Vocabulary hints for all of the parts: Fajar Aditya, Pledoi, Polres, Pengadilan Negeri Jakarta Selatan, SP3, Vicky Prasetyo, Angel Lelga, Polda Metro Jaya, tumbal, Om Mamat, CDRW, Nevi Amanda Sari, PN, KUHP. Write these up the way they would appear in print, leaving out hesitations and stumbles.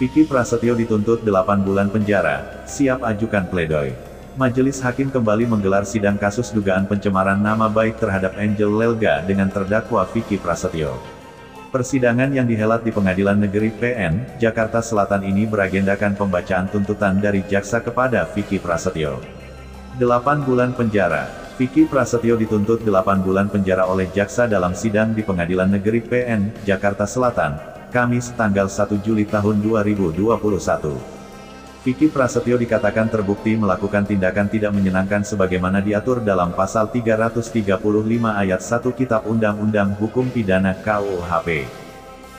Vicky Prasetyo dituntut 8 bulan penjara, siap ajukan pledoi. Majelis Hakim kembali menggelar sidang kasus dugaan pencemaran nama baik terhadap Angel Lelga dengan terdakwa Vicky Prasetyo. Persidangan yang dihelat di Pengadilan Negeri PN, Jakarta Selatan ini beragendakan pembacaan tuntutan dari jaksa kepada Vicky Prasetyo. 8 bulan penjara. Vicky Prasetyo dituntut 8 bulan penjara oleh jaksa dalam sidang di Pengadilan Negeri PN, Jakarta Selatan, Kamis tanggal 1 Juli tahun 2021. Vicky Prasetyo dikatakan terbukti melakukan tindakan tidak menyenangkan sebagaimana diatur dalam pasal 335 ayat 1 Kitab Undang-Undang Hukum Pidana KUHP.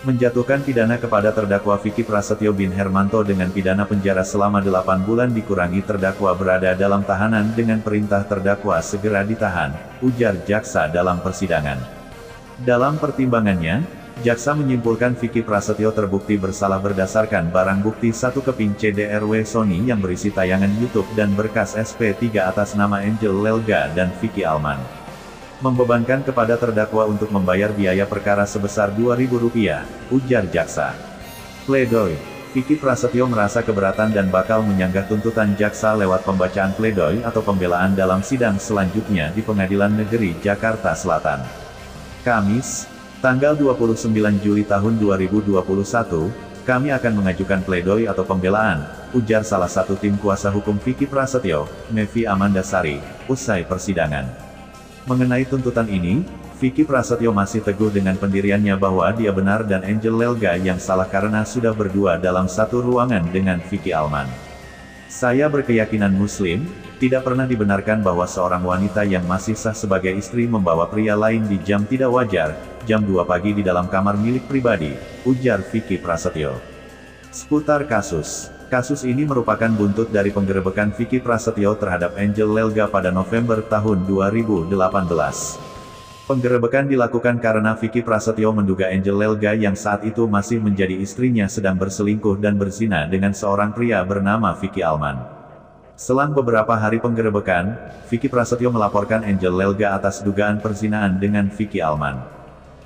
Menjatuhkan pidana kepada terdakwa Vicky Prasetyo bin Hermanto dengan pidana penjara selama 8 bulan dikurangi terdakwa berada dalam tahanan dengan perintah terdakwa segera ditahan, ujar jaksa dalam persidangan. Dalam pertimbangannya, jaksa menyimpulkan Vicky Prasetyo terbukti bersalah berdasarkan barang bukti 1 keping CDRW Sony yang berisi tayangan YouTube dan berkas SP3 atas nama Angel Lelga dan Vicky Alman. Membebankan kepada terdakwa untuk membayar biaya perkara sebesar Rp2.000, ujar jaksa. Pledoi. Vicky Prasetyo merasa keberatan dan bakal menyanggah tuntutan jaksa lewat pembacaan pledoi atau pembelaan dalam sidang selanjutnya di Pengadilan Negeri Jakarta Selatan. Kamis, tanggal 29 Juli tahun 2021, kami akan mengajukan pledoi atau pembelaan, ujar salah satu tim kuasa hukum Vicky Prasetyo, Nevi Amanda Sari, usai persidangan. Mengenai tuntutan ini, Vicky Prasetyo masih teguh dengan pendiriannya bahwa dia benar dan Angel Lelga yang salah karena sudah berdua dalam satu ruangan dengan Vicky Alman. Saya berkeyakinan Muslim, tidak pernah dibenarkan bahwa seorang wanita yang masih sah sebagai istri membawa pria lain di jam tidak wajar, jam 2 pagi di dalam kamar milik pribadi, ujar Vicky Prasetyo. Seputar kasus. Kasus ini merupakan buntut dari penggerebekan Vicky Prasetyo terhadap Angel Lelga pada November tahun 2018. Penggerebekan dilakukan karena Vicky Prasetyo menduga Angel Lelga yang saat itu masih menjadi istrinya sedang berselingkuh dan berzina dengan seorang pria bernama Vicky Alman. Selang beberapa hari penggerebekan, Vicky Prasetyo melaporkan Angel Lelga atas dugaan perzinaan dengan Vicky Alman.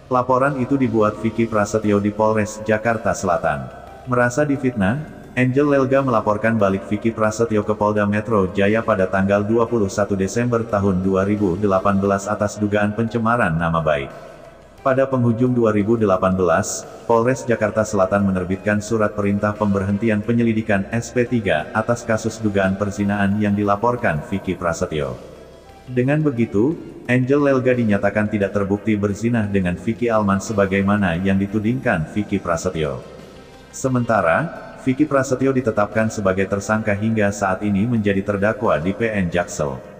Laporan itu dibuat Vicky Prasetyo di Polres, Jakarta Selatan. Merasa difitnah, Angel Lelga melaporkan balik Vicky Prasetyo ke Polda Metro Jaya pada tanggal 21 Desember tahun 2018 atas dugaan pencemaran nama baik. Pada penghujung 2018, Polres Jakarta Selatan menerbitkan surat perintah pemberhentian penyelidikan SP3 atas kasus dugaan perzinaan yang dilaporkan Vicky Prasetyo. Dengan begitu, Angel Lelga dinyatakan tidak terbukti berzinah dengan Vicky Alman sebagaimana yang ditudingkan Vicky Prasetyo. Sementara, Vicky Prasetyo ditetapkan sebagai tersangka hingga saat ini menjadi terdakwa di PN Jaksel.